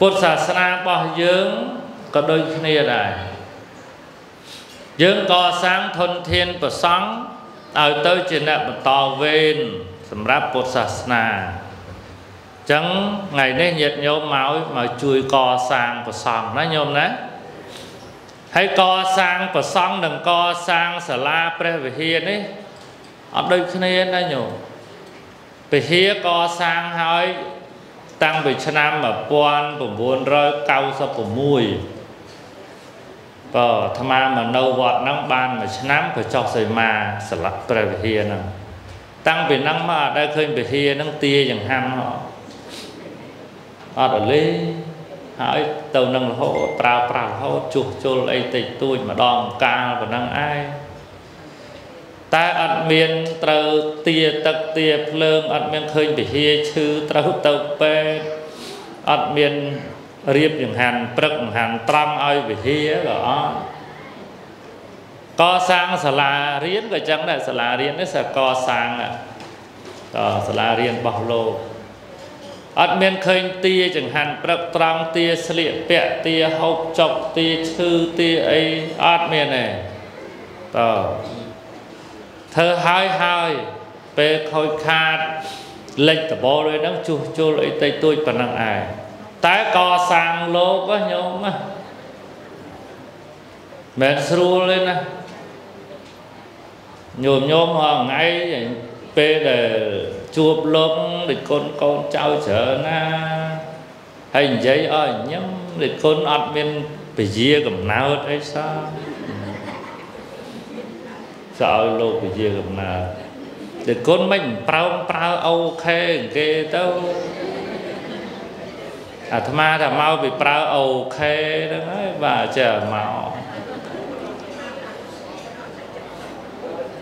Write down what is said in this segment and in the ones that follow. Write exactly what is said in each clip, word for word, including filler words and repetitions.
Phật xã sanh bỏ dưỡng có đôi khía này dưỡng có sáng thôn thiên và sống ở tới trên đạp một tò vên sầm ráp Phật xã sanh chẳng ngày nay nhiệt nhôm máu mà chui co sang và sòng nó nhôm đấy hay co sang và sòng đừng co sang sờ la pre về hiền đấy ở đôi khía này nhổ về hiền co sang hỏi tăng về chân nam ở quan của buôn rơi cao so của mùi và tham mà nâu vọt nắng ban mà chân nam của cho sợi mà sờ lắc về hiền tăng về nắng mà đây khơi về hiền nắng tia chẳng ham họ ở à, đây hỏi tàu nâng hộ trào trào hộ chuột chôn lấy tịch tôi mà đòn ca và nâng ai ta ăn miên trâu tia tật tia lương ăn miên khơi bị hia chứ trâu tàu pe ăn miên riêng những hàng bậc hàng trăm ai bị hia đó co sang sờ là riêng cái chẳng là sờ là riêng đấy sờ co sang à sờ là riêng bảo lô ất miên khơi tia chẳng hạn bậc trăng tia sịa bẹ tia hộp chọc tia chư tia ấy ất miên này tờ thơ hai hai về khôi khát lệch tập bò rồi đắng chua chua lấy tay tôi và năng ai tá co sang lô có nhôm á mẹ sưu lên á nhôm nhôm hoàng ngay vậy về để chụp lốm để con con trao trở na hình giấy ơi nhắm để con ăn bên bị dìa cầm nào đấy sao sợ lô bị dìa cầm nào để con mình prao prao ok kê tao à thà ma thà mau bị prao ok đó và chờ mạo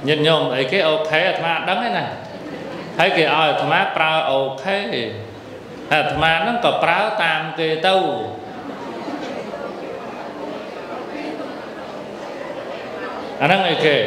nhìn nhom ấy cái ok thà ma đắng thế này thấy kìa ơi thầm má prao ok thầm má nó có prao tam kìa tâu anh nói kìa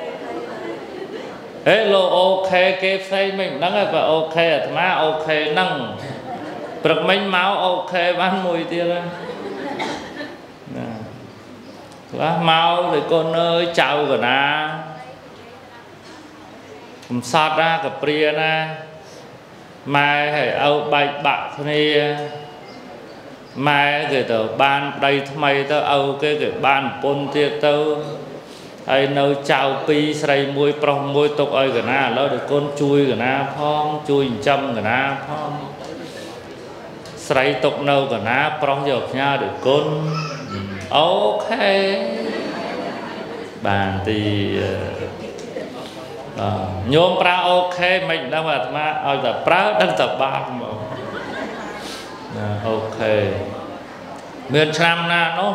ê lô ok kê phê mình nâng là và ok à thằng má ok nâng bật mình máu ok bán mùi tia ra lá mau thì con ơi chào cả na cũng sát ra gặp bia na mai hãy âu bạch bạc này mai gửi tờ ban đây thay tao âu cái gửi ban pôn tia tao ai nấu chào pi sấy môi prong môi tục ơi cả na lâu được con chui cả na phong chui trăm cả na phong sấy tục nâu cả na prong dọc nha được con ok bàn thì nhôm pra ok mình đang mà mà ở tập pra đang tập ba ok miền Nam na nó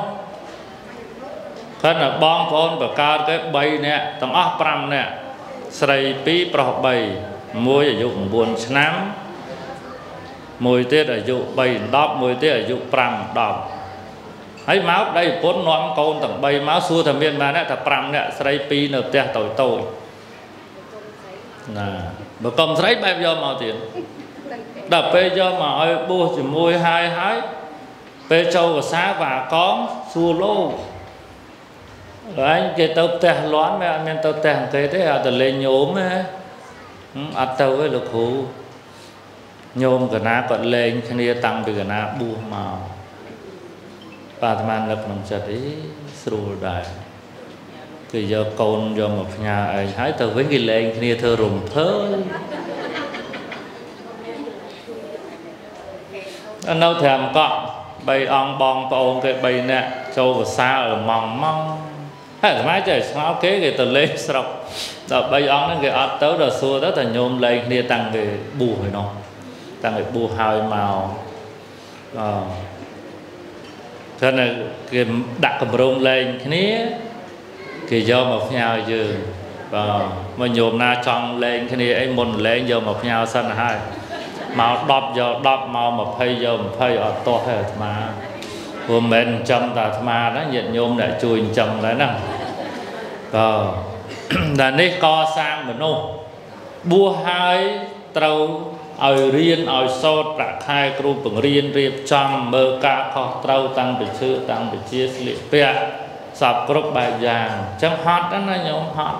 cái là bom phun và cao cái bay nè tầm áp pram nè sấy pi pro bay môi ở dụng buồn Nam môi tết ở dụng bay đọp môi tết ở dụng pram đọp ấy máu đây phun nón con tầm bay máu xua thầm miền mà nè tập pram nè sấy pi nợ tè tội tội bà cầm sấy bẹp do màu tiền đập bê do màu bùa chỉ môi hai hái bê châu và xá và con xua lô rồi anh kia tao tè loãn mẹ anh tao tè cái thế à tao lên nhôm ấy ăn tao với lục hú nhôm cả ná còn lên khi nia tăng về cả ná bùa màu và tham ăn lập nằm chật ý sưu đài thì giờ con giờ một nhà ấy hái từ với cái lệ kia thơ rùng thơ anh đâu thèm cọ bay on bon con cái bay nè châu và xa ở mỏng mong hết máy trời sao kế cái từ lấy sọc rồi bay on nó cái ắt tới rồi xua đó là nhôm lệ kia tăng về bù hồi nọ tăng về bù hai màu cho nên cái đặt cầm rung lên cái này cái do một nhau dư và mà nhôm na chọn lên cái này ấy mồn lên do một nhau sân hai màu đọt do đọt màu mà phơi do mà phơi ở to hết mà vừa mình châm ta mà nó nhận nhôm để chui châm đấy nè rồi là nấy co sang mình luôn bua hai trâu ở riêng ở sốt đặt hai group bằng riêng riêng trong mơ ca kho trâu tăng bị chữ tăng bị chia liệt sập group bài giảng chẳng hot đó nó nhôm hot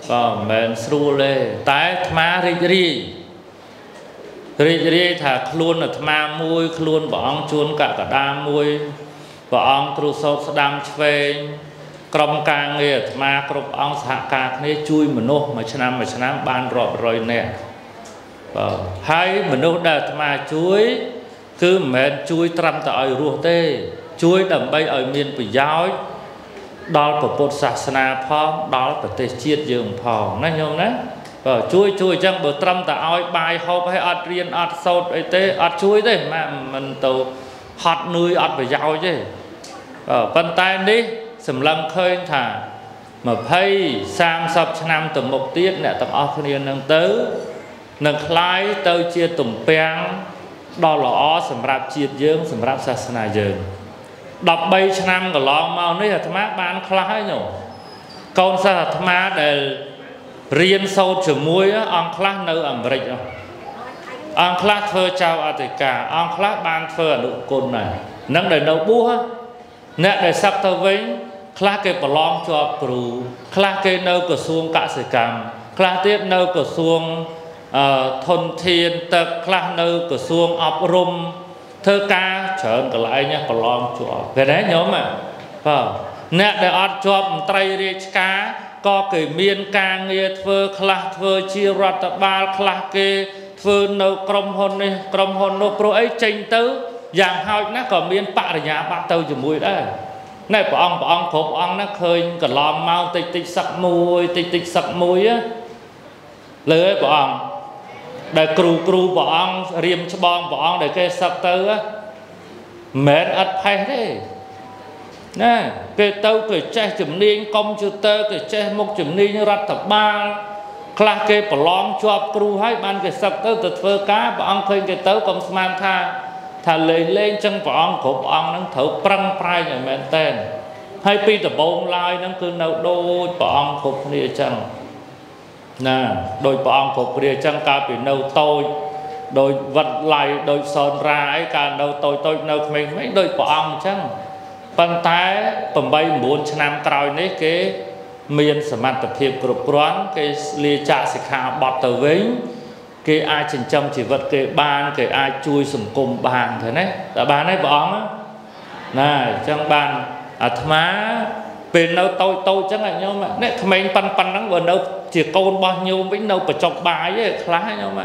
rồi mình xua lê tái má riêng riêng riêng riêng thà luôn ở tham mui luôn bỏ ông chuôn cả cả đa mui bỏ ông kêu sốt đam chơi trong càng nghề mà trong ông xã càng này chui mình nô mà chăn ăn mà chăn ăn ban rọ rồi nè, hay mình nô đợt mà chui cứ mệt chui trâm tại ruộng tê chui đầm bay ở miền bị giáo đó của bột sạch na phong đó của tê chiết giường phong nói nhom đấy, và chui chui chẳng bờ trâm tại bài học hay ăn riêng ăn sâu ấy tê ăn chui đấy mà mình tàu hạt nuôi ăn phải giáo chứ, vận tay đi sầm lăng khơi thả mà phay sang sập năm từ một tiết nè tập óc liền nâng tứ nâng lái tơ chia tùng peng đo lỏ sầm rạp chiết dương sầm rạp sa sơn na dương đập bay năm cả lon mau nấy là tham ác ban lái nhổ con sa tham ác để riêng sâu chữ muối on class nơi ẩm rịch on class thơ chào ở tất cả on class ban thơ ở nụ côn này nâng để đầu búa nè để sắp tới với khá cái bờ lon cho cừu, khá cái nâu cửa xuông cả sợi cằm, khá tiếp nâu cửa xuông thôn thiên, khá nâu cửa xuông ấp rum, thơ ca chở cả lại nhá bờ lon cho về đấy nhóm mà, nè để ăn cho tây rich cá, co cái miên ca nghe thơ khá thơ chia ra tập ba khá cái thơ nâu cầm hồn này, cầm hồn nô pro ấy tranh tứ, dạng hai nó còn miên bạ ở nhà bạ tàu chùm mũi đấy. Này bà ông, bà ông, khổ bà ông nó khơi cả lòng mau tích tích sạc mùi, tích tích sạc mùi á. Lưới bà ông, để cừu cừu bà ông, riêng cho bông bà ông để kê sạc tớ á. Mến ất phai thế. Nè, kê tâu kê chê chùm niên, công chư tơ kê chê mục chùm niên rạch thập ba. Khla kê bà lòng chọp cừu hay bàn kê sạc tớ tớ phơ cá, bà ông khơi kê tớ công sman tha. Thà lên lên chân bà ông của bà ông nâng thử prăng prai nhà mẹn tên hay pi tập bông lai nâng cứ nấu đôi bà ông của bà chân nè đôi bà ông của bà chân ca bị nấu tôi đôi vật lại đôi sơn ra ấy cả nấu tôi tôi nấu mình mấy đôi bà ông chân bằng thái tầm bay muốn năm tròi nấy cái miền sầm mặt tập hiệp của quán cái lia cha sịch hạ bọt tờ vĩnh cái ai chỉnh châm chỉ vật cái ban cái ai chui sủng cùng bàn thế này, đã bàn ấy bỏng á, này chẳng bàn, à thà về đâu tôi tôi chẳng là nhau mà, đấy mình pan pan nắng vừa đâu chỉ con bao nhiêu vĩnh đâu phải chọc bài với khá nhau mà,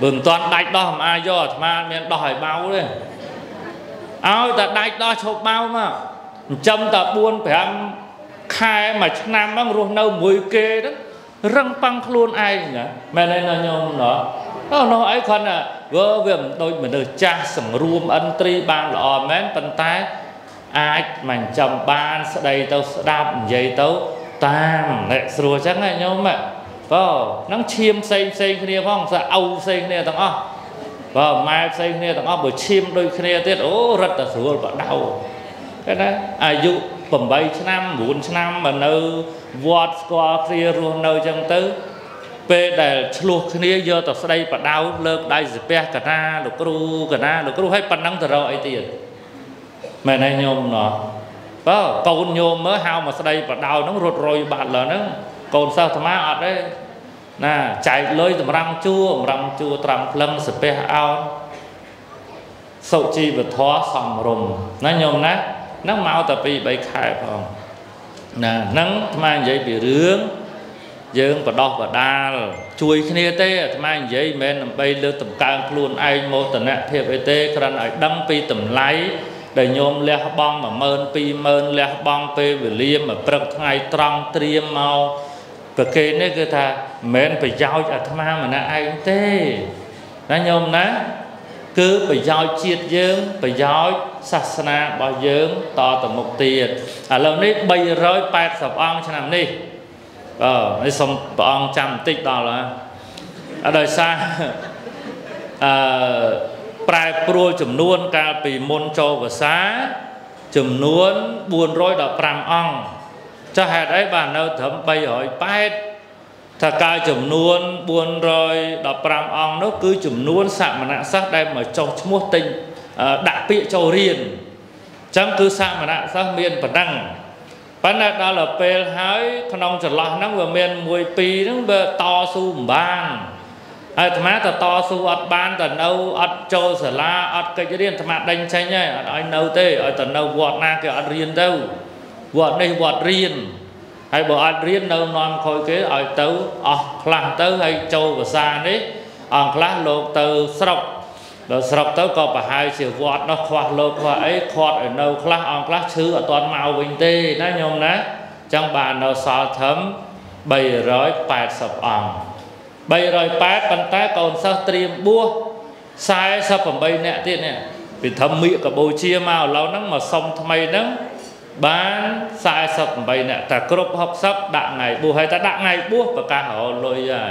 bừng toàn đạch đỏ mà ai do mà miền đòi bao đấy ỏi đã đạch đỏ chụp bao mà châm tập buôn phải ăn khai mà nam băng ruộng nâu mùi kê đó răng băng luôn ai nhỉ mẹ lên là nhom nó nó nó ấy con à vợ việc tôi mình được cha sầm ruộng ân tri ban lò mến bàn tay ai mình chầm ban sẽ đây tao sẽ đạp dây tao tam lệ xua chắc này nhom mẹ vào nắng chim xây xây kia phong sẽ âu xây kia thằng ó vào mai xây kia thằng ó buổi chim đôi kia tiết ố rất là xua và đau cái đấy ai dụ phẩm bảy năm bốn năm mà nâu vót qua kia luôn nâu chẳng tới về để luộc kia giờ tập sau đây và đau lợp đại dịch pe cả na lục cừu cả na lục cừu hay pan năng từ rồi ấy tiền mẹ này nhôm nó có con nhôm mới hao mà sau đây và đau nó rụt rồi bạn là nó còn sao thằng má ọt đấy nè chạy lơi tầm răng chua răng chua tầm lâm dịch pe ao sâu chi và thoa sòng rùm nó nhôm nát nó máu tập đi bay khai phòng nè nắng mang dây bị rướng dương và đo và đa chui kia tê mang dây men bay lơ tầm càng luôn ai mô tận nè thiệp tê còn lại đâm pi tầm lái để nhôm leo bong mà mơn pi mơn leo bong pi về liêm mà bật ngày trăng triêm mau và kia nữa cứ thà men phải giao cho thma mà nè ai tê nó nhôm ná cứ phải giao chiết dương phải giao sasana bao dương to từ một tiền à lâu nít bay rơi bạt sập ong cho nằm đi ờ nít xong ong chăm tích đó là ở đời xa prai pro chấm nuôn ca pì môn châu và xá chấm nuôn buồn rối đỏ pram ong cho hạt ấy bà nâu thấm bay hỏi bạt thà ca chấm nuôn buồn rồi đọc pram ong nó cứ chấm nuôn sạm mà nạ sắc đem mà cho mua tinh đặc biệt cho riêng chẳng cứ sạm mà nạ sắc miên và đăng bán nạ đó là pê hái con ông trở lọt nó vừa miên mùi pì nó to su bàn ai thầm ta to su ọt bàn ta nâu ọt châu sở la ọt cây cho riêng thầm mát đánh cháy nha ọt oi nâu tê ọt ta nâu vọt na kìa ọt riêng đâu vọt này vọt riêng hay bộ ăn riêng đâu non khôi kế ở tớ ở làng tớ hay châu và xa đấy ở làng lô tớ sọc rồi sọc tớ có bà hai chiều vọt nó khoa lô khoa ấy khoa ở đâu làng ở làng xứ ở toàn màu bình tê nó nhôm đó chẳng bà nó xóa thấm bày rối bạt sập ỏng bày rối bạt bánh tá còn sao triêm bua sai sao phẩm bày nẹ tiết nè vì thấm mịa cả bồ chia màu lâu nắng mà xong thầm mây nắng bán sai sập bày nè ta cướp học sắp đặng ngày bu hay ta đặng ngày buộc và ca họ lôi rồi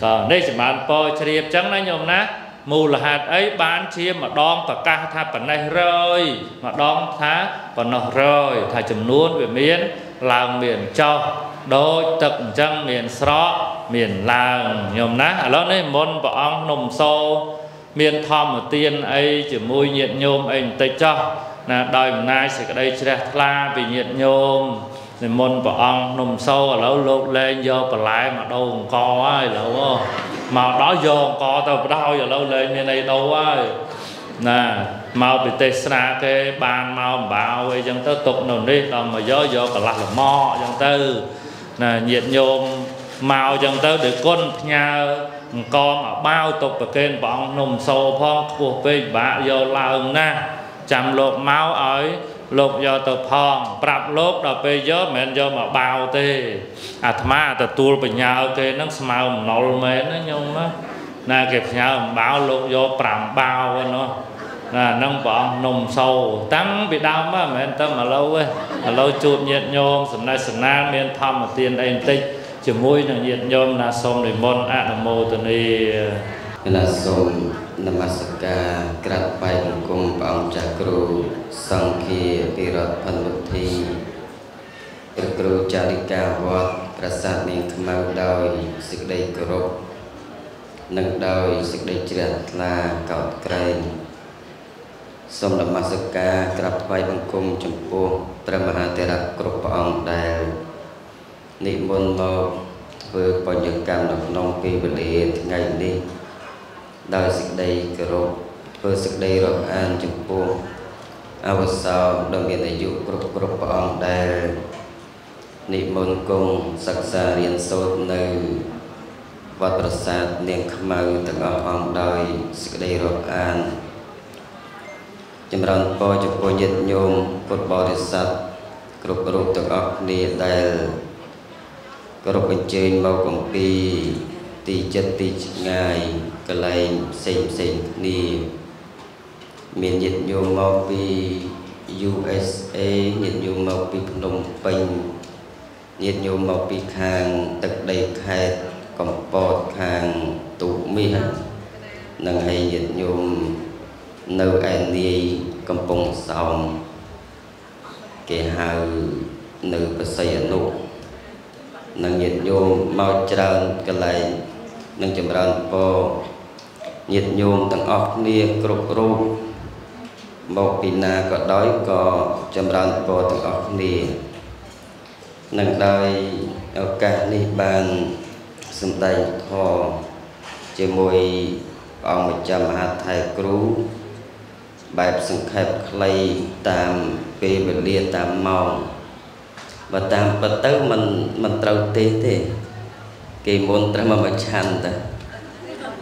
còn đây chỉ bán po chiêm trắng nói nhom nát mù là hạt ấy bán chiêm mà đong và ca tha phần này rồi mà đong thá còn nọ rồi thà chấm luôn về miền làng miền châu đôi tập trăng miền sọ miền làng nhom nát ở đó đấy môn và ông nồng sâu miền thom ở tiên ấy chỉ môi nhiệt nhôm anh tây cho đời hôm nay sẽ ở đây sẽ la vì nhiệt nhôm thì môn và ông nồng sâu ở lâu lột lên vô và lại mà đâu còn co ấy lâu màu đó vô còn co tao đau giờ lâu lên như này đâu ấy nè màu bị tê sna cái bàn màu bao ấy dân tới tục nồng đi làm mà gió vô và lại là mò dân tư nè nhiệt nhôm màu dân tới để con nhà con mà bao tục và kênh bọn nồng sâu phong cuộc về bà vô là ông na chạm lột máu ấy lột do từ phong bạp lột đập bây giờ mình do mà bao tê à thà từ tua với nhau cái nó màu nổi mến nó nhung á nè kịp nhau bao lột do bạm bao nó nè nông bọn nồng sâu tăng bị đau mà mình tâm mà lâu ấy mà lâu chuột nhiệt nhôm sầm nay sầm na miền thăm mà tiền anh tích chỉ mũi là nhiệt nhôm là xong để môn à là mô tuần đi là xong Namaskar Krat Pai Mungkung Paung Chakru Sangki Pirat Panmuthi Kru Charika Wat Prasad Ninh Khmau Doi Sik Day Kurup Nâng Doi Sik Day Chrat La Kaut Krain Som Namaskar Krat Pai Mungkung Champu Pramahaterat Kru Paung Dai Ni Mun Mau Vừa Pao Nhật Cam Nọc Nông Pi Vân Đi Ngày Đi Đào sức đầy cửa rộp, vừa sức đầy rộp an chụp bộ Áo vật sao đồng biệt đại dụ cụp cụp bóng đài Nị môn cung sắc xa riêng sốt nâu Vọt vật sát niềng khám màu tầng áo bóng đòi sức đầy rộp an Châm rõn bó chụp bộ nhiệt nhôm cụp bó rít sát Cụp rộp tầng áo nịa đài Cụp bình chênh màu cổng bì Tì chất tì chất ngài cái này xịn xịn nì miền nhiệt nhiều màu vì u ét a nhiệt nhiều màu vì Phnom Penh nhiệt nhiều màu vì hàng tật đầy khai còn bọt hàng tụ mi hả nàng hay nhiệt nhiều nâu an nì cầm bông sòng kẻ hào nữ và xây ở nụ nàng nhiệt nhiều màu trơn cái này nàng chấm rán po nhiệt nhôm tầng ốc nia cục ru một pina có đói có chấm rán po tầng ốc nia nàng đói ở cả ni bàn sân tay thò chơi môi ông một trăm hạt thai cú bài sừng khép clay tam bê bê lia tam màu và tam bát tớ mình mình trâu tê tê cái môn trâu mà mình chăn ta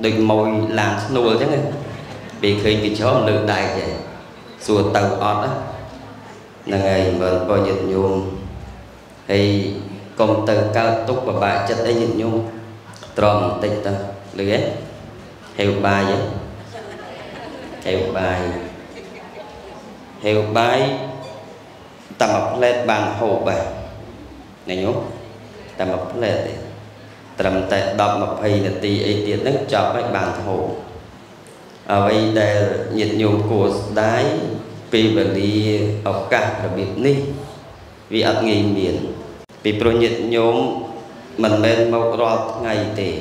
đôi mồi làm nô thế này vì khi cái chó được đại vậy xua tàu ọt á là ngày mà coi nhiệt nhung thì công từ cao túc và bà chất ấy nhìn nhung tròn tịch ta lưỡi heo bài vậy heo bài heo bài tầm một lét bằng hồ bài này nhung tầm một lét tầm tẹt đập một hay là tì ấy tiền nước chọc ấy bàn hồ ở đây để nhiệt nhung của đái vì vậy đi học cả đặc biệt ni vì ăn nghỉ miền vì pro nhiệt nhóm mình lên một rót ngày thì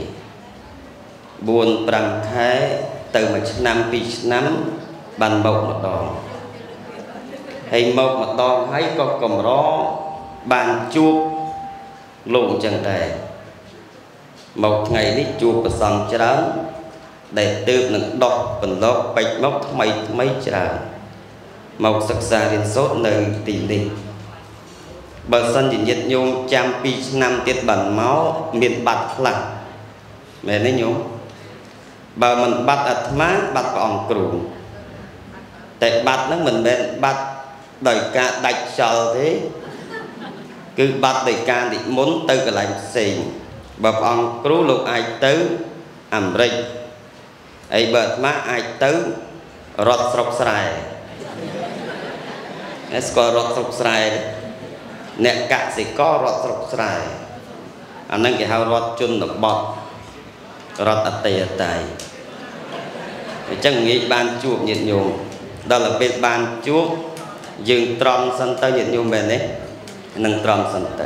buồn bằng thế từ một năm bị năm bàn bọc một đòn hay một một đòn hay có cầm đó bàn chuột lộn chẳng thể một ngày đi chuột và sòng chán để từ những đọc phần lót bạch móc mấy mấy chả một sắc xa đến sốt nơi tìm đi bờ sân chỉ nhiệt nhung trăm pi năm tiết bản máu miền bạt lặng mẹ nói nhung bà mình bạt ạt má bạt còn cùn tại bạt nó mình bên bạt đời ca đạch chờ thế cứ bạt đời ca thì muốn từ cái lạnh xình bà còn cùn lục ai tới ẩm rịt ấy bạt má ai tới rót sọc sài esco rót sọc sài nè cả sẽ có rót rọc sài anh đang cái hao rót chun đập bọt rót ạt tề tài chẳng nghĩ ban chuột nhiệt nhung đó là bên ban chuột dừng tròn sân tơ nhiệt nhung bên đấy nâng tròn sân tơ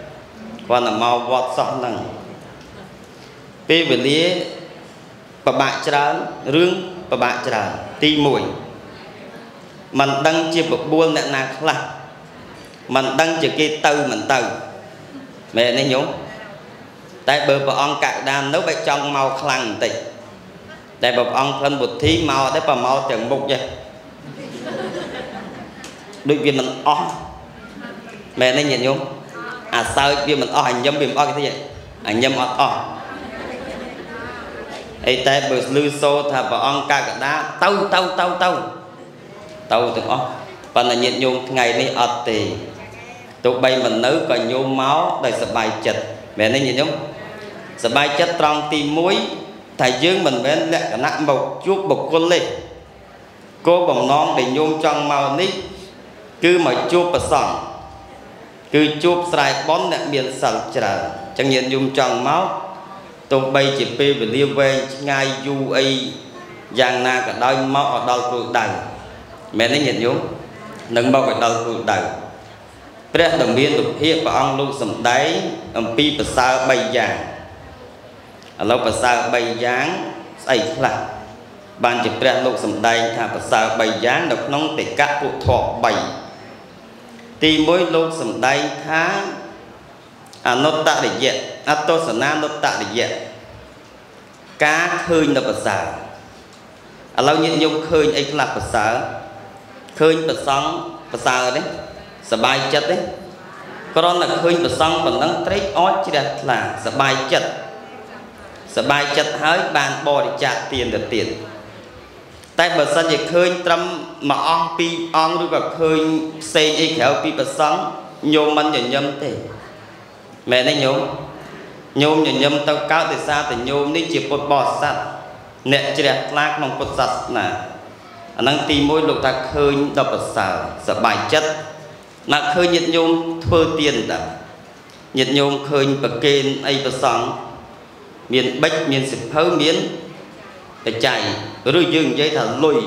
và là mau vọt xong lần pi về lý và bạn trả rương và bạn trả ti mùi mình đang chia một buôn nè nạc là mình đang chỉ kia từ mình từ mẹ nên nhúng tại bởi bà ông cạc đam nấu bạch trong màu khăn tịt tại bà ông thân bột thí màu đấy bà màu chẳng mục vậy đôi vì mình o mẹ nên nhìn nhúng à sao vì mình o hành nhâm vì mình o cái thế vậy hành nhâm o o ấy tại bởi lưu xô thà bà ông cạc đam tâu tâu tâu tâu tâu từng o và là nhiệt nhung ngày nay ọt thì tụi bay mình nữ còn nhô máu đời sập bài chật mẹ nên nhiệt nhung sập bài chật trong tim muối thầy dương mình bên lẹ cả nặng một chút một con lê cô bồng non để nhung trong màu nít cứ mà chua và sòn cứ chua sài bón lẹ miền sầm trở chẳng nhiệt nhung trong máu tụi bay chỉ pê về liêu về ngay du y giang na cả đôi máu ở đôi tụi đằng mẹ nên nhiệt nhung nâng bao cái đầu của đầu, rất đồng viên tục hiệp và ông luôn sầm đáy ông pi và sao bay giang, lâu và sao bay giang, ấy là ban chỉ rất luôn sầm đáy thà và sao bay giang độc nóng để các cụ thọ bảy, thì mỗi luôn sầm đáy thà, à nốt tạ để diện, à tôi sầm nam nốt tạ để diện, cá khơi là và sao, à lâu nhiên nhung khơi ấy là và sao khơi bờ sông bờ sờ đấy, sờ bài chật đấy, còn là khơi bờ sông còn đang thấy ót chỉ đặt là sờ bài chật, sờ bài chật hơi bàn bò để trả tiền được tiền, tại bờ sông dịch khơi trăm mà on pi on đôi bờ khơi xây y kéo pi bờ sông nhôm anh nhảy nhâm thế mẹ này nhôm nhôm nhảy nhâm tao cao từ xa từ nhôm nên chỉ bột bọt sạch nẹt chỉ đẹp lác mong bột sạch nè năng tì môi lục ta khơi đập bờ sào sợ bài chất là khơi nhiệt nhôm thưa tiền đã nhiệt nhôm khơi bờ kênh ai bờ sông miền bắc miền sịp hớ miền để chạy rồi dừng giấy thà lôi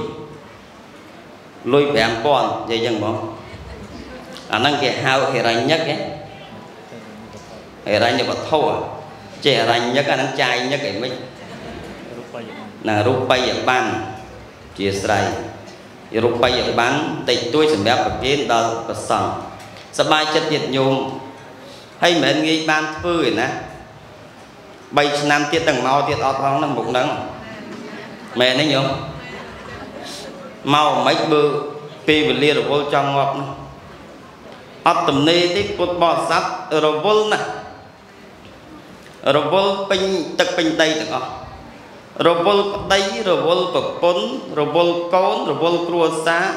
lôi bèm con dây dằng bóng à năng kẻ hao hệ rành nhất ấy hệ rành như vật thô à trẻ rành nhất à năng trai nhất cái mấy là rút bay ở ban chia sài rút bay ở bán tịch tôi sầm bẹp ở bên đó vật sòng sập bay chất nhiệt nhôm hay mẹ nghĩ ban phơi nè bay nam tiết tầng mau tiết ọt hoang năm bụng đắng mẹ nói nhung mau mấy bơ pi vật lia robot trong ngọc ọt tầm nê tích bột bọt sắt robot nè robot pin tật pin tây được không robot tây robot bột bún robot côn robot cua xá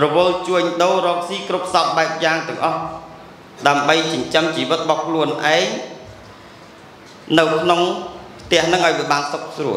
robot chuồng đâu roxy cướp sọt bạch giang được không đam bay chỉnh chăm chỉ vật bọc luôn ấy nấu nóng tiền nó ngay bị bán sốc sụt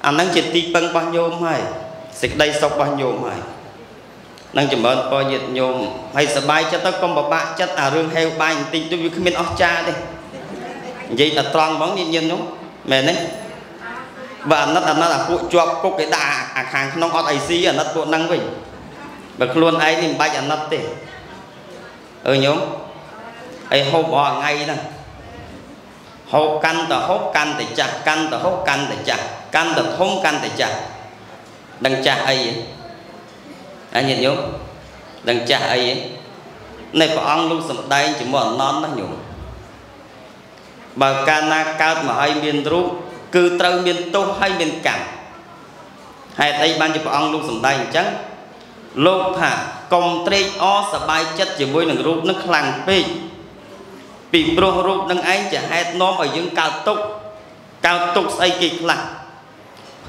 anh năng chỉ ti băng bao nhiêu mai xịt đây sọc bao nhiêu mai năng chỉ bận coi nhiệt nhôm hay sờ bay cho tao con bà bạn chất à rương heo bay tin tôi với comment cha đi vậy là toàn bóng nhiên nhiên đúng mẹ đấy và nó là nó là phụ chuộc cô cái đà à hàng nó có ai xí à nó bộ năng vậy và luôn ấy thì bay à nó tệ ở nhóm ấy hôm bỏ ngay nè hốt căn tờ hốt căn để chặt căn tờ hốt căn để chặt căn tờ không căn để chặt đằng chặt ấy anh nhìn nhớ đằng chặt ấy này phải ăn luôn sầm tay chỉ muốn non nó nhổ bà cana cao mà hay miền rú cứ trâu miền tô hay miền cảng hai tay ban chỉ phải ăn luôn sầm tay chắc lúc thả công tre o sờ bay chất chỉ bôi đằng rú nó lằng phi bị pro rụp năng anh chả hết nó ở những cao tốc cao tốc xây kịch là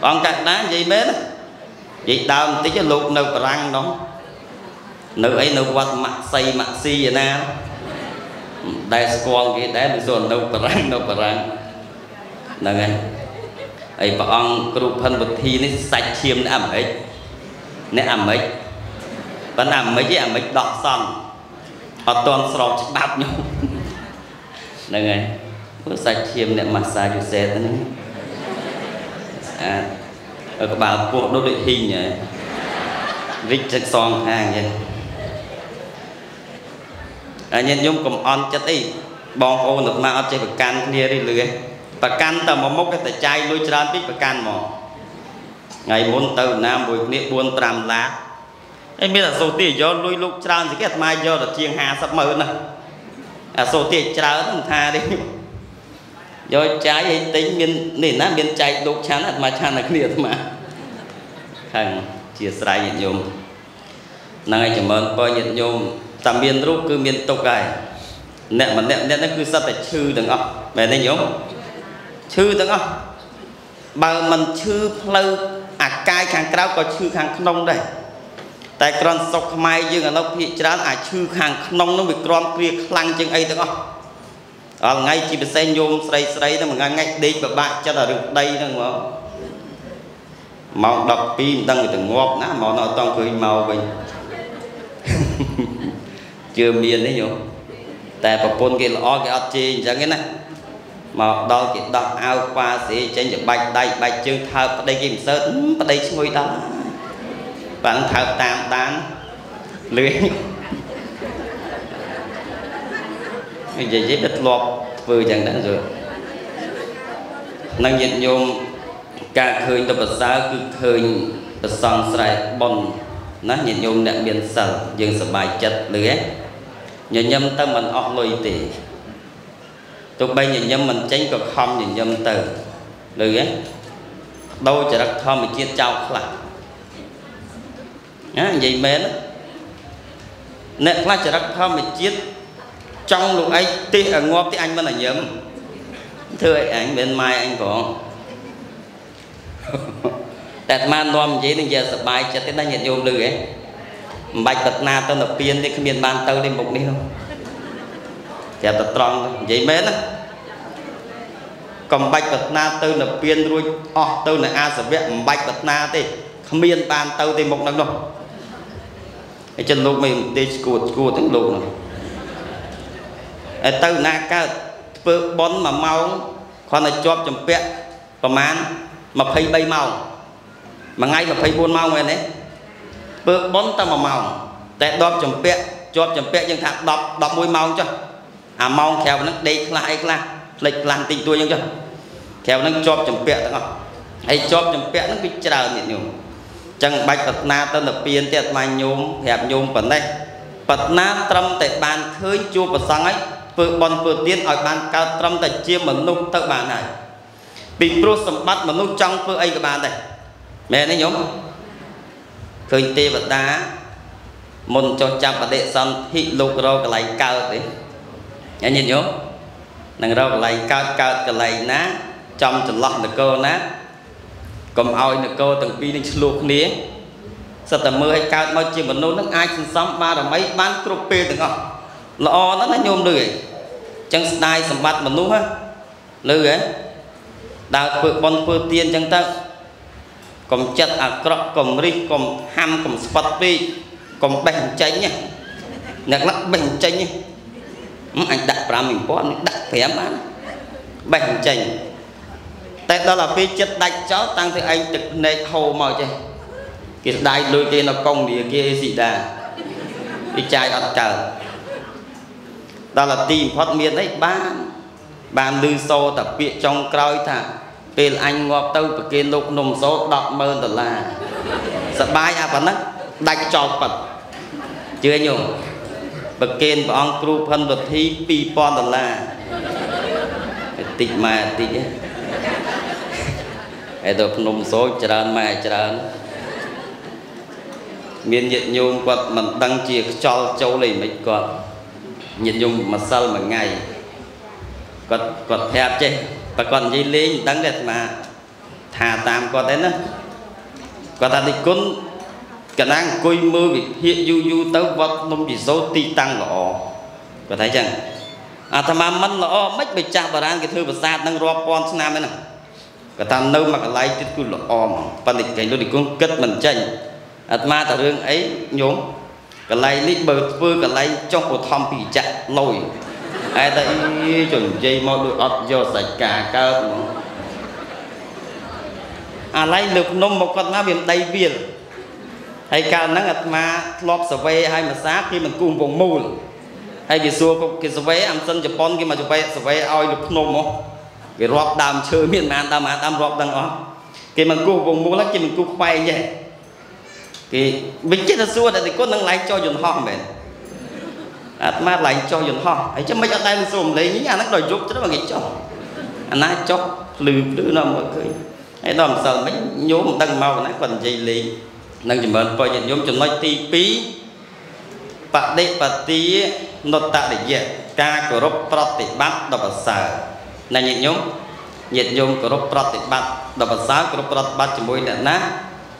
còn cặt đá gì mến vậy đào tí cái lục nấu răng đó nấu ấy nấu vặt mặn xay mặn xì vậy na đại con cái đá rồi nấu răng nấu răng là ngay ấy bà ông kêu phân bột thi nó sạch chiêm nó ẩm ấy nó ẩm ấy vẫn ẩm mấy cái ẩm ấy đọt xong họ toàn sờ bát nhau là ngay bước sạch chiêm để massage cho xe tới à ở các bạn cuộc đô đội hình nhỉ Richard Song hàng vậy à nhân nhóm cùng on chất đi bong ô được mà ở trên bậc can kia đi lười bậc can tầm một mốc cái tay trai nuôi tràn biết bậc can mỏ ngày bốn tàu nam buổi niệm buôn tràm lá em biết là số tiền do nuôi lúc tràn thì cái mai do là chiêng hà sắp mở này à số tiền trả thằng tha đi rồi trái ấy tính miền nền á miền chạy đục chán hạt mà chán hạt liền mà thằng chia sẻ nhiệt nhôm năng anh cảm ơn coi nhiệt nhôm tạm miền rút cứ miền tộc cài nẹt mà nẹt nẹt nó cứ sắp phải chư đừng ọc về đây nhớ chư đừng ọc bà mình chư lâu à cai khang cao có chư khang nông đây tại con sọc mai dương ở đâu thì chán à chư hàng nông nó bị con kia lăng chân ấy được không ngay chỉ bị xe nhôm xây xây nó mà ngay ngay đi và bạn cho là được đây đúng không màu đọc pin tăng từ ngọt ná màu nó toàn cười màu vậy chưa miền đấy nhở tại bà con cái lo cái ớt chi chẳng cái này màu đo cái đọc ao qua gì trên những bạch đây bạch chương thập ở đây kim sơn ở đây ngồi đó bạn thập tam tán lưới vậy giấy đất lọt vừa chẳng đã rồi năng nhiệt nhôm cả khơi tập vật giá cứ khơi tập sòng sài bồn nó nhiệt nhôm đặc biệt sở dừng sờ bài chật lưới nhiệt nhâm tâm mình ọc lôi tỉ tụi bay nhiệt nhâm mình tránh còn không nhiệt nhâm từ lưới đâu chả đặt thom mình chia trao là á vậy mến nè là chả đặt thom mình chia trong lúc ấy tị ở ngọt thì anh vẫn là nhấm thưa anh bên mai anh có đặt man nom dễ đừng giờ sập bài cho tới đây nhận vô lử ấy bạch bật na tao nộp tiền đi miền ban tao đi mục đi không giờ tao tròn vậy mến á còn bạch bật na tao nộp tiền rồi o tao là a sập vẹn bạch bật na thì miền ban tao thì mục năng đâu cái chân lúc mình đi cột cột tiếng lục này tao na ca vợ bón mà mau còn là chọp chấm pẹt còn man mà phây bay màu mà ngay mà phây buôn màu này đấy vợ bón tao mà màu tại đọp chấm pẹt chọp chấm pẹt nhưng thằng đọp đọp môi màu cho à màu kéo nó đây lại là lịch làm tình tôi nhưng cho kéo nó chọp chấm pẹt đó hay chọp chấm pẹt nó bị chờ nhiệt nhiều chẳng bạch Phật na tao là tiền tiền mai nhôm hẹp nhôm phần đây Phật na trâm tại bàn khơi chua Phật sáng ấy vừa bòn vừa tiên ở bàn cao trăm tại chia mà nung tự bàn này bị pro sầm bắt mà nung trong vừa ấy các bạn này mẹ đấy nhóm khơi tê vật đá môn cho chạm và đệ son hị lục rô cái lạnh cao đấy anh nhìn nhóm nàng rô cái lạnh cao cao cái lạnh ná trong chừng lọt được cô ná cầm ao được cô từng pi lên luộc nía sao tầm mưa hay cao mà chia mà nung nước ai sinh sống ba đồng mấy bán cropê được không lo nó nó nhôm lười chẳng sai sầm bát mà nú ha lười ấy đào phượng bon phượng tiên chẳng ta còn chặt à cọp còn ri còn ham còn sport đi còn bèn tránh nhá nhạc lắc bèn tránh nhá anh đặt ra mình có đặt thẻ mà bèn tránh tại đó là phi chất đánh chó tăng thì anh trực này hầu màu chơi cái đại đôi kia nó cong thì kia gì đà đi trai ăn trời đó là tìm phát miền đấy ban ban lư xô tập bịa trong cõi thả về anh ngọc tâu và kia lục nồng số đọc mơn đó là sợ bay à phần đó đánh cho phật chưa nhung và kia và ông cru phân vật thi pi pon đó là tịt mà tịt ấy được nồng số tràn mà tràn miền nhiệt nhung vật mình tăng chia cho châu lì mấy con nhiệt nhung mà sâu mà ngày còn còn thẹp chứ và còn gì lên đắng đẹp mà thà tam có đến đó còn ta đi cún khả năng côi mưa bị hiện du du tới vật nông chỉ số ti tăng lọ có thấy chẳng à tham ăn mắm lọ mấy bị chặt vào đang cái thứ vật sạt đang rob con sang nam đấy nè cả ta nâu mà cái lái tít cún lọ mà phân định cái luôn thì cún kết mình tranh à ma ta riêng ấy nhốn cái này lít bờ vơ cái này trong cuộc thăm bị chặt lồi ai ta chuẩn dây mau được ọt vô sạch cả cơ à lấy lực nôm một con má miền tây việt hay cao nắng ngặt má lọp sờ ve hay mà sát khi mình cùng vùng mù hay vì xưa có cái sờ ve ăn sân Japan khi mà sờ ve sờ ve oi lực nôm không cái rọt đam chơi miền nam ta mà tam rọt đang ó khi mình cùng vùng mù lắm khi mình cùng quay vậy thì mình chết là xua thì có năng lái cho dồn ho mình à mà lái cho dồn ho ấy chứ mấy anh em xùm lấy những anh nó đòi giúp chứ mà nghĩ cho anh ấy cho lừa đứa nó mọi người ấy làm sao mấy nhóm tăng màu nó còn gì liền đang chỉ mình coi những nhóm chúng nói ti pí bạc đế bạc tí nốt tạ để dẹp ca của rốt prati bát đập sờ này những nhóm nhiệt nhóm của rốt prati bát đập sờ của rốt prati bát chỉ môi là ná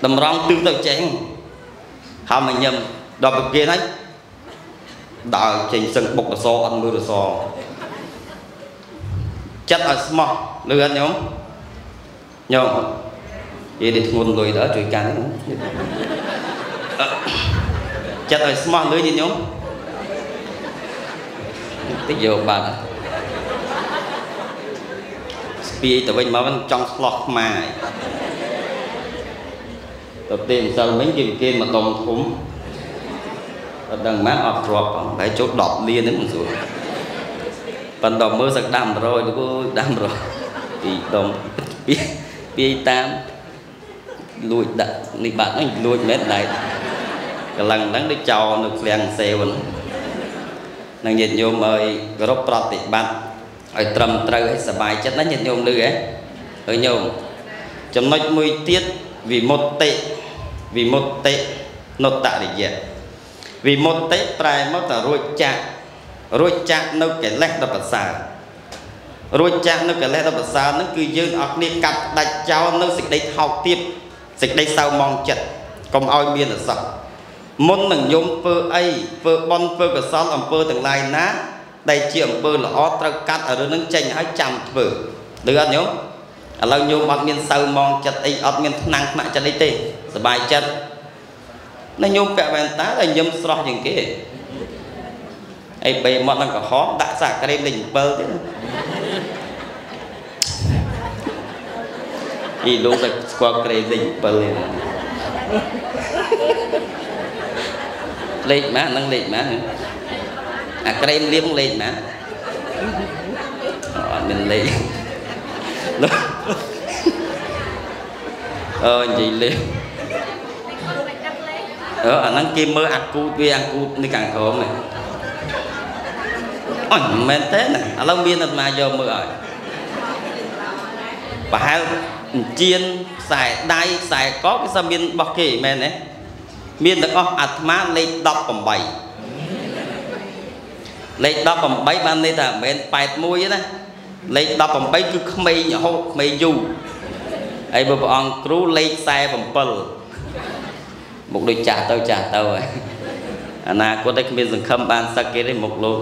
Tầm rong tương tự chén. Không mà nhâm đọc bậc kênh ấy. Đợi trình sân bục là so, ăn mưa là so. Chất ở smog, lưu anh nhóm. Nhóm vậy thì nguồn lùi đỡ trùi cắn. Chất ở smog, lưu anh nhóm. Tích dụ bạn Spirit tụi mình mà vẫn trong slog mà. Tụi tìm sao mấy kìm kìm mà tồn thúng. Tụi đằng mát ọt rộp, phải chốt đọt liên đến một xuống. Phần đồng mơ sạc đầm rồi, nó có đầm rồi. Thì đồng bia tám lùi đặt, nị bạn anh lùi mét này. Cả lần đáng để cho nó liền xe vần. Nàng nhìn nhôm ơi, gốc bọt tịch bạc. Ở trầm trâu hay sả bài chất nó nhìn nhôm lưu ấy. Ở nhôm chấm nói mươi tiết vì một tệ. Vì một tệ nốt tạ để dẹp. Vì một tệ trai mất là ruột chạc. Rồi chắc nó cái lét đập xa. Rồi chắc nó cái lét đập xa. Nó cứ dương ọc niệm cặp đạch cháu. Nó dịch đây học tiếp. Dịch đây sao mong chật. Không ai miên là sao. Môn nâng nhóm phơ ấy. Phơ bon phơ cơ xót. Ông phơ từng lai ná. Đại chiếm phơ là ổ trao cắt. Ở đó nâng chanh hãy chạm phơ. Được anh nhóm. Ở lâu nhóm ọc miên sao mong chật. Ây ọc miên năng mạng chật ấy tê. Sẽ bài chật. Nó nhóm phẹ bàn tá là nhóm sọ những cái. Ê bây mọt năng có khó, đã xa cái đêm lình bơ thế. Ý lúc là qua cái đêm lình bơ thế. Lệch má, năng lệch má. À cái đêm liếm lệch má. Ờ, mình lệch. Ờ, gì liếm. Ờ, ở năng kia mơ ạc cút, vì ạc cút này càng khổ này. Ôi, mến thế nè, ở lâu miên thật mà giờ mưa rồi. Bà hai chiên, xài đai, xài có cái sao miên bọc kì mến đấy. Miên được ốc ạc má lên đọc bầm bầy. Lên đọc bầm bầy bà này là mến bạch mùi đấy. Lên đọc bầm bầy cứ khmây nhỏ hốt, khmây dù. Ê bà bọn cú lên xe bầm bầy. Một đôi chả tâu chả tâu rồi. Anh à, cô thích miên dừng khâm bàn xa kia đến một lúc.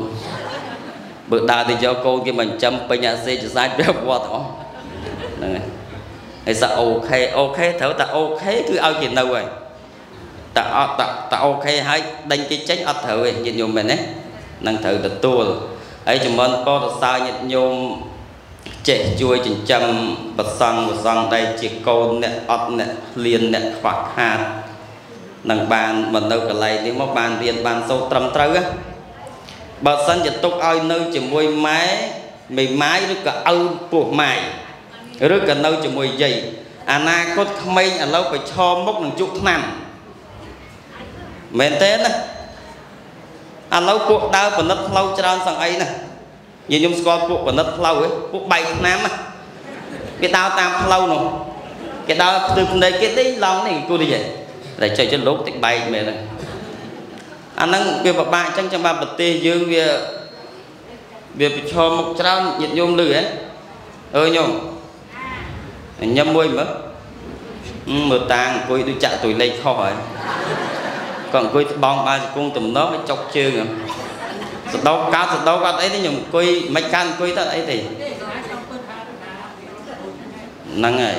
Bữa ta thì cho cô kia mình châm bây nhà xe cho sai béo qua thỏ. Này sao ok, ok, thở ta ok, cứ ao chuyện đâu rồi. Ta ok hay, đánh cái trách ớt thở rồi, nhìn nhôm mình ấy. Năng thở được tua rồi. Ấy chùm ơn có được sao nhìn nhôm trẻ chui chừng châm bật xăng bật xăng đây chỉ câu nẹ ớt nẹ liền nẹ hoặc hạt. Năng bàn mình đâu cả lấy nếu mà bàn viên bàn sâu trầm trâu á. Bà sân chỉ tốt ai nâu chỉ mùi máy. Mày máy rồi cả âu của mày. Rồi cả nâu chỉ mùi dày. Anh à có mấy anh lâu phải cho mốc nâng chút thế nằm. Mến thế nè. Anh lâu cuộc đau và nất lâu cho đau sang ấy nè. Nhìn nhóm có cuộc và nất lâu ấy. Cuộc bày thế nằm á. Cái đau ta lâu nè. Cái đau từ phần đây cái tí lòng này cô đi vậy. Để chơi cho lúc tích bày mẹ nè. Anh nâng việc bà bà chẳng chẳng bà bà tê dương việc việc cho một trao nhiệt nhôm lửa ấy. Ơ nhôm nhâm môi mất. Mơ tàng côi tôi chạy tụi lấy khó ấy. Còn côi bóng bà cũng tùm nó mới chọc chương à. Sự đau cát sự đau cát ấy thì nhầm côi mạch can côi thật ấy thì. Nâng ấy.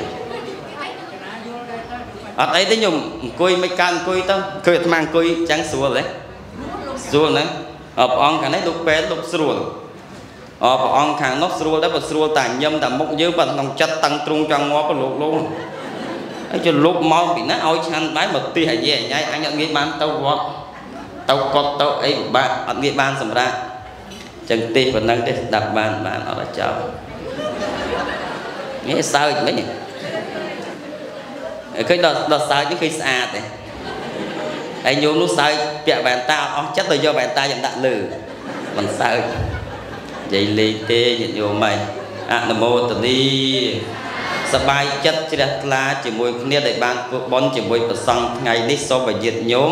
Ở đấy thế nhung côi mấy can côi tao côi mang côi trắng xua đấy xua đấy ở ông khang đấy đục bé đục xua ở ông khang nóc xua đấy bật xua tàn nhâm tàn mốc dưới bật lòng chất tăng trung cho ngó bật lục luôn ấy cho lục mau bị nó ôi chăn bái mật ti hãy về nhảy anh nhận nghĩ ban tàu vọt tàu cọt tàu ấy bạn anh nghĩ ban sầm ra chân ti vẫn đang để đặt bàn bạn ở chợ nghĩ sao mấy nhỉ. Cái đợt xa chứ khi xa thế. Anh nhôm lúc xa bẹ bàn ta. Chắc là do bàn ta dành đạn lử. Bằng xa vậy lì tê nhận vô mày. Anh mô tần đi sắp bài chất chết là chỉ mùi khuyên để bàn bốn chỉ mùi bật xong ngày đi so với diệt nhóm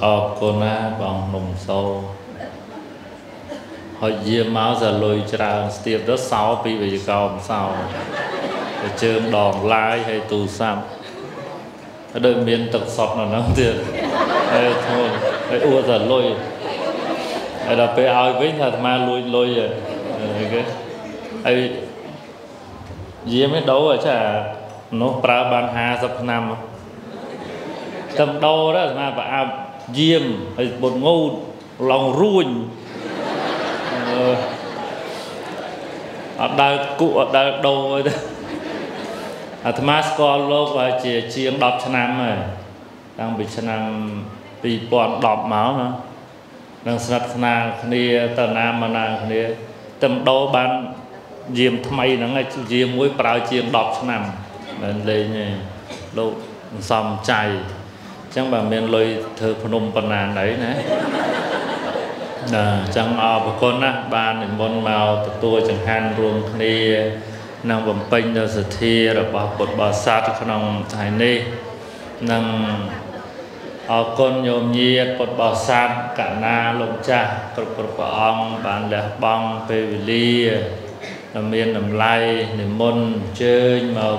ở con á bằng nồng sâu họ dìa máu giờ lôi trào tiệp rất sáu pi về cầu sao trường đòn lái hay tù sam đôi miền tật sọt là nó tiền thôi ấy ua giờ lôi là phải ai với thật ma lôi lôi rồi cái gì mới đấu ở chả nó pra ban hà sập năm tầm đô đó mà bà diêm bột ngô lòng ruin đa cụ đa đô à tham gia con lô và chỉ chiếm đập năm rồi đang bị năm bị bọn đập máu nữa năng sát năng kia tờ nam mà năng kia tầm đô ban diêm thay năng ấy diêm mũi prao diêm đọt nằm lên lên lụ sầm chày chẳng bà miền lôi thơ phnom pần nàn đấy nè chẳng ở bà con á ban mình bôn màu tụi chẳng han ruộng kia năng bẩm pin ra sự thi rồi bà bột bà sát trong thái ni năng ở con nhôm nhiệt bột bò san cả na lồng cha cột cột bò ong bàn lẹ bong pê vili làm miên làm lai làm môn chơi màu